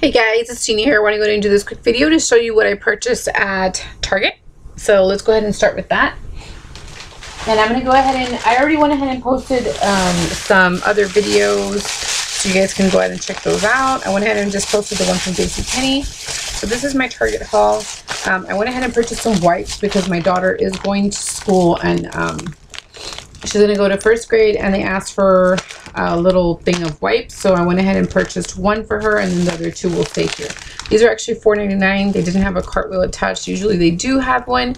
Hey guys, it's Jeannie here. I'm going to do this quick video to show you what I purchased at Target. So let's go ahead and start with that. And I'm going to go ahead and, I already went ahead and posted some other videos, so you guys can go ahead and check those out. I went ahead and just posted the one from JCPenney. So this is my Target haul. I went ahead and purchased some wipes because my daughter is going to school and she's going to go to first grade, and they asked for a little thing of wipes. So I went ahead and purchased one for her, and then the other two will stay here. These are actually $4.99. They didn't have a cartwheel attached. Usually they do have one,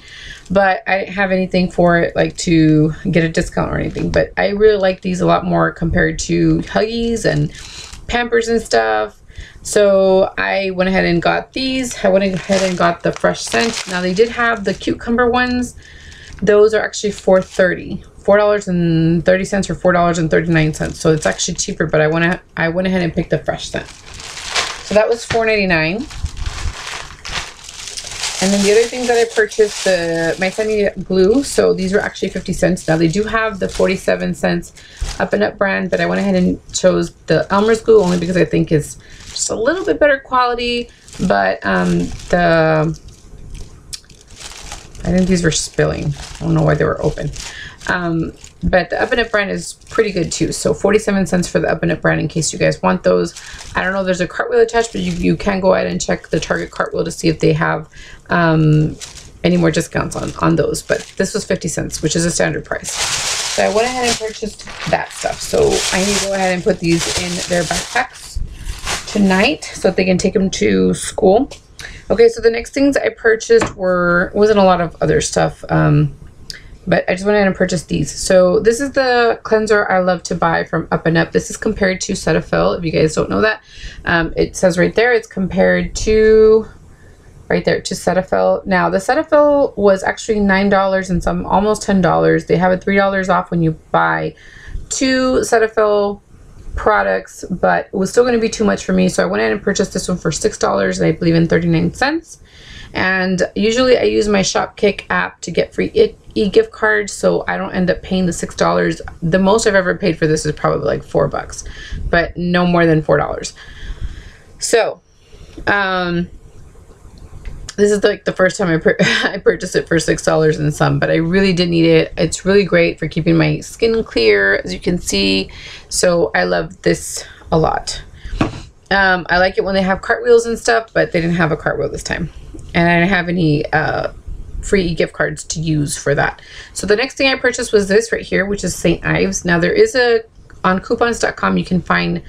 but I didn't have anything for it, like to get a discount or anything. But I really like these a lot more compared to Huggies and Pampers and stuff. So I went ahead and got these. I went ahead and got the fresh scent. Now they did have the cucumber ones. Those are actually $4.30. $4.30 or $4.39, so it's actually cheaper, but I went ahead and picked the fresh scent. So that was $4.99. And then the other things that I purchased, my son needed glue, so these were actually 50 cents. Now they do have the 47 cents Up and Up brand, but I went ahead and chose the Elmer's glue only because I think it's just a little bit better quality, but I think these were spilling. I don't know why they were open. But the Up and Up brand is pretty good too. So 47 cents for the Up and Up brand in case you guys want those. I don't know if there's a cartwheel attached, but you can go ahead and check the Target cartwheel to see if they have any more discounts on those. But this was 50 cents, which is a standard price. So I went ahead and purchased that stuff. So I need to go ahead and put these in their backpacks tonight so that they can take them to school. Okay, so the next things I purchased wasn't a lot of other stuff, but I just went ahead and purchased these. So this is the cleanser I love to buy from Up and Up. This is compared to Cetaphil, if you guys don't know that. It says right there, it's compared to, right there, to Cetaphil. Now the Cetaphil was actually $9 and some, almost $10. They have a $3 off when you buy two Cetaphil products, but it was still going to be too much for me, so I went ahead and purchased this one for $6 and I believe in 39 cents. And usually I use my Shopkick app to get free e-gift cards, so I don't end up paying the $6. The most I've ever paid for this is probably like $4, but no more than $4. So this is like the first time I purchased it for $6 and some, but I really did need it. It's really great for keeping my skin clear, as you can see. So I love this a lot. I like it when they have cartwheels and stuff, but they didn't have a cartwheel this time. And I didn't have any free gift cards to use for that. So the next thing I purchased was this right here, which is St. Ives. Now there is on coupons.com, you can find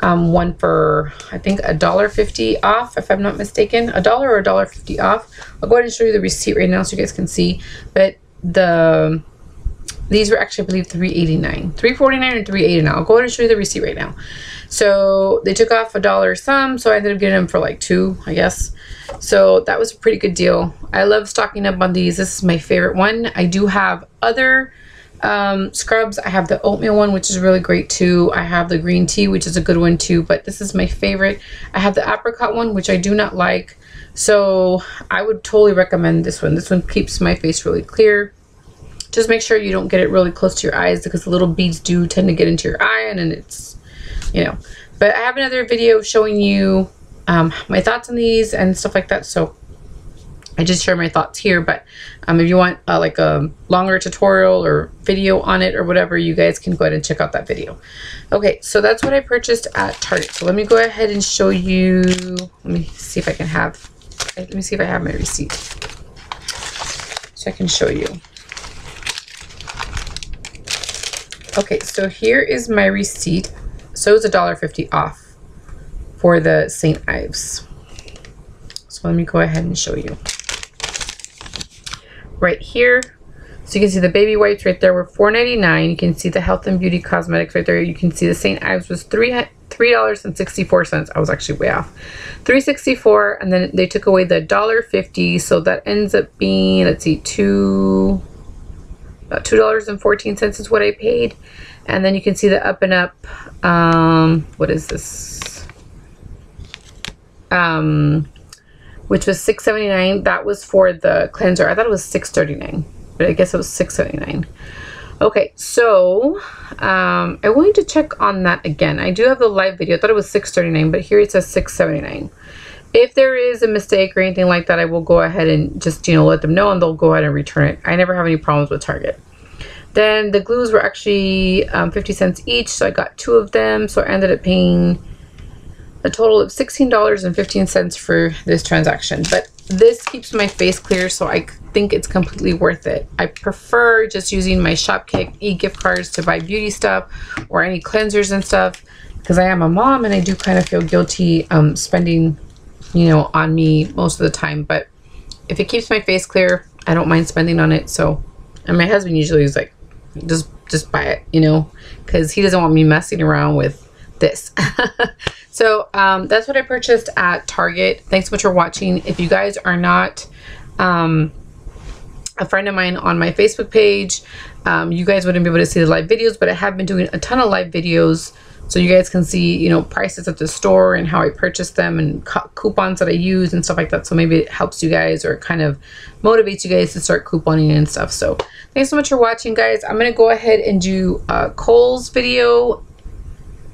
one for, I think, $1.50 off, if I'm not mistaken, $1 or $1.50 off. I'll go ahead and show you the receipt right now so you guys can see. But these were actually, I believe, $3.89, $3.49 or $3.89. I'll go ahead and show you the receipt right now. So they took off $1 some, so I ended up getting them for like $2, I guess. So that was a pretty good deal. I love stocking up on these. This is my favorite one. I do have other scrubs. I have the oatmeal one, which is really great too. I have the green tea, which is a good one too, but this is my favorite. I have the apricot one, which I do not like, so I would totally recommend this one. This one keeps my face really clear. Just make sure you don't get it really close to your eyes, because the little beads do tend to get into your eye, and it's, you know. But I have another video showing you my thoughts on these and stuff like that, so I just share my thoughts here. But if you want like a longer tutorial or video on it or whatever, you guys can go ahead and check out that video. Okay, so that's what I purchased at Target. So let me go ahead and show you, let me see if I have my receipt so I can show you. Okay, so here is my receipt. So it's $1.50 off for the St. Ives. So let me go ahead and show you. Right here, so you can see the baby wipes right there were $4.99. You can see the health and beauty cosmetics right there. You can see the St. Ives was $3.64. I was actually way off, $3.64, and then they took away the $1.50, so that ends up being, let's see, about $2.14 is what I paid. And then you can see the Up and Up, what is this, which was $6.79. That was for the cleanser. I thought it was $6.39, but I guess it was $6.79. Okay, so I wanted to check on that again. I do have the live video. I thought it was $6.39, but here it says $6.79. If there is a mistake or anything like that, I will go ahead and just, you know, let them know, and they'll go ahead and return it. I never have any problems with Target. Then the glues were actually 50 cents each, so I got two of them. So I ended up paying a total of $16.15 for this transaction. But this keeps my face clear, so I think it's completely worth it. I prefer just using my Shopkick e-gift cards to buy beauty stuff or any cleansers and stuff, because I am a mom and I do kind of feel guilty spending, you know, on me most of the time. But if it keeps my face clear, I don't mind spending on it. So, and my husband usually is like, just buy it, you know, because he doesn't want me messing around with this. So that's what I purchased at Target. Thanks so much for watching. If you guys are not a friend of mine on my Facebook page, you guys wouldn't be able to see the live videos, but I have been doing a ton of live videos, so you guys can see, you know, prices at the store and how I purchased them and coupons that I use and stuff like that. So maybe it helps you guys or kind of motivates you guys to start couponing and stuff. So thanks so much for watching, guys. I'm going to go ahead and do a Kohl's video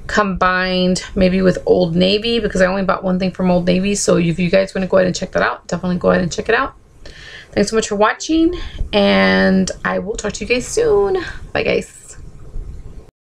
combined maybe with Old Navy, because I only bought one thing from Old Navy. So if you guys want to go ahead and check that out, definitely go ahead and check it out. Thanks so much for watching, and I will talk to you guys soon. Bye, guys.